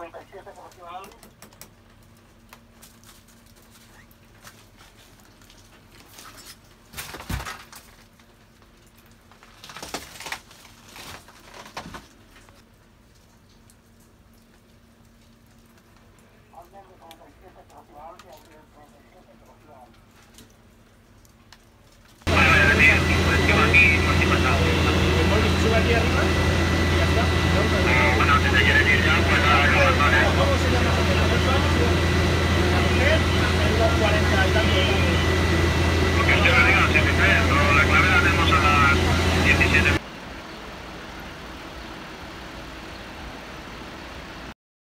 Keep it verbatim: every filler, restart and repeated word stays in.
treinta y siete aproximadamente. Bueno, antes de que le diga, pues a los hermanos.